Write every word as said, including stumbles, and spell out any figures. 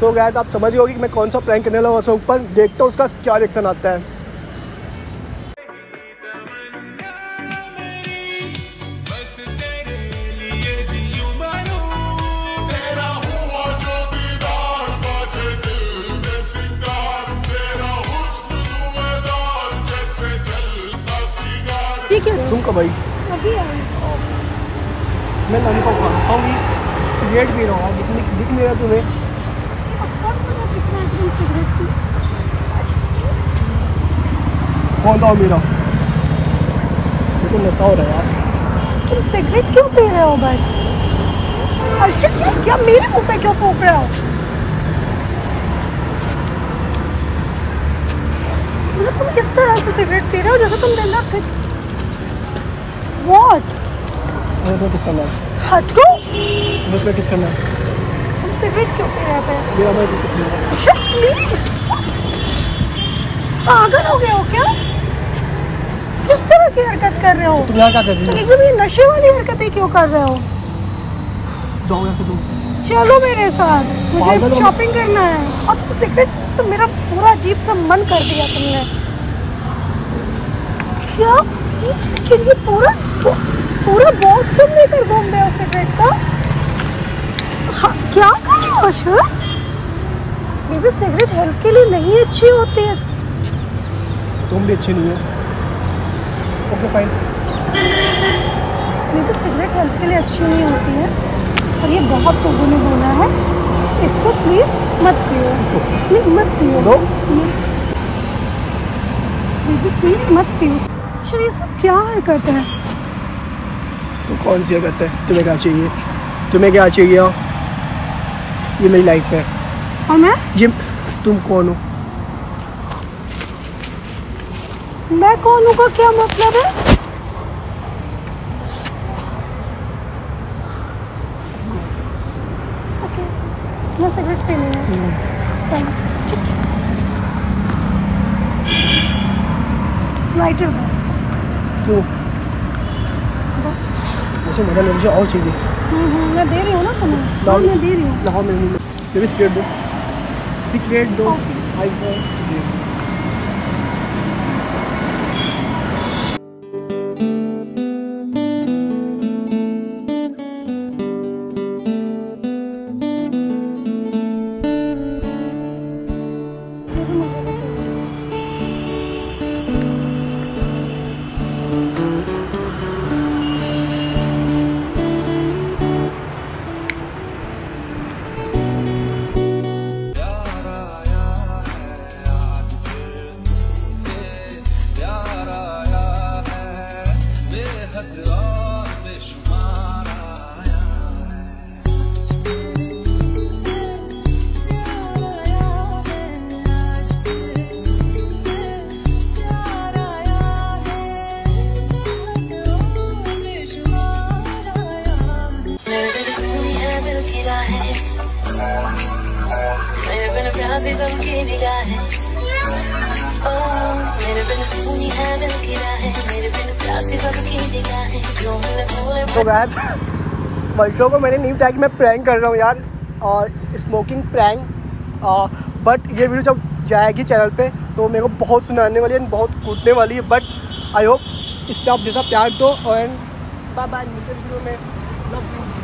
So guys आप समझ गए कि मैं कौन सा प्रैंक करने वाला हूँ, उसके ऊपर देखता हूँ उसका क्या रिएक्शन आता है। ठीक है तुम कब आई? अभी आई। मैं लॉलीपॉप खाऊंगी, सिगरेट पी रहा हूँ, दिख नहीं रहा तुम्हें? फोन लाओ मेरा, लेकिन नशा हो रहा है यार। तुम सिगरेट क्यों पी रहे हो भाई? अर्षद क्या क्या मेरे मुंह पे क्यों फूंक रहे हो? मतलब तुम इस तरह से सिगरेट पी रहे हो जैसे तुम दिन रात से What? मुझे तो किस करना है? हटो। मुझे किस करना है? तुम सिगरेट क्यों पी रहे हो? मेरा भाई किस करना है? अर्षद please। पागल हो गए हो क्या? किस तरह की हरकत कर रहे हो? तुम यहाँ क्या कर रही हो? एकदम ये नशे वाली हरकतें क्यों कर रहे हो? जाओ यहाँ से तुम। चलो मेरे साथ, मुझे शॉपिंग करना है। अब तुम सिगरेट, तो मेरा पूरा अजीब सा मन कर दिया तुमने। क्या ठीक से के लिए पूरा पूरा बॉक्स तुमने कर घूम रहे हो सिगरेट का? हाँ, क्या कर रहे हो अर्षद? बेबी सिगरेट हेल्थ के लिए नहीं अच्छी होती है। तुम भी अच्छे नहीं हो। Okay fine. मेरे को सिगरेट हेल्थ के लिए अच्छी नहीं होती है और ये बहुत लोगों ने बोला है, इसको प्लीज़ मत पियो। तो नहीं मत पियो दो प्लीज़, बेबी प्लीज़ मत पियो। अच्छा ये सब क्या हरकत है? तो कौन सी हरकत है? तुम्हें क्या चाहिए? तुम्हें क्या चाहिए? हो ये मेरी लाइफ है और मैं ये। तुम कौन हो? मैं कौन हूँ का क्या मतलब है? ओके, मैं सिगरेट पी रही हूँ। लाइटर क्यों? मुझे मेरा मुझे और चाहिए। मैं दे रही हूँ ना तुम्हें। मैं दे रही हूँ। लाओ मेरे लिए सिगरेट दो। सिगरेट दो। तो गाइस बच्चों को मैंने नहीं बताया कि मैं प्रैंक कर रहा हूँ यार, और स्मोकिंग प्रैंक। बट ये वीडियो जब जाएगी चैनल पे तो मेरे को बहुत सुनाने वाली है, बहुत कूटने वाली है। बट आई होप इस पर आप जैसा प्यार दो। And bye bye, next video में।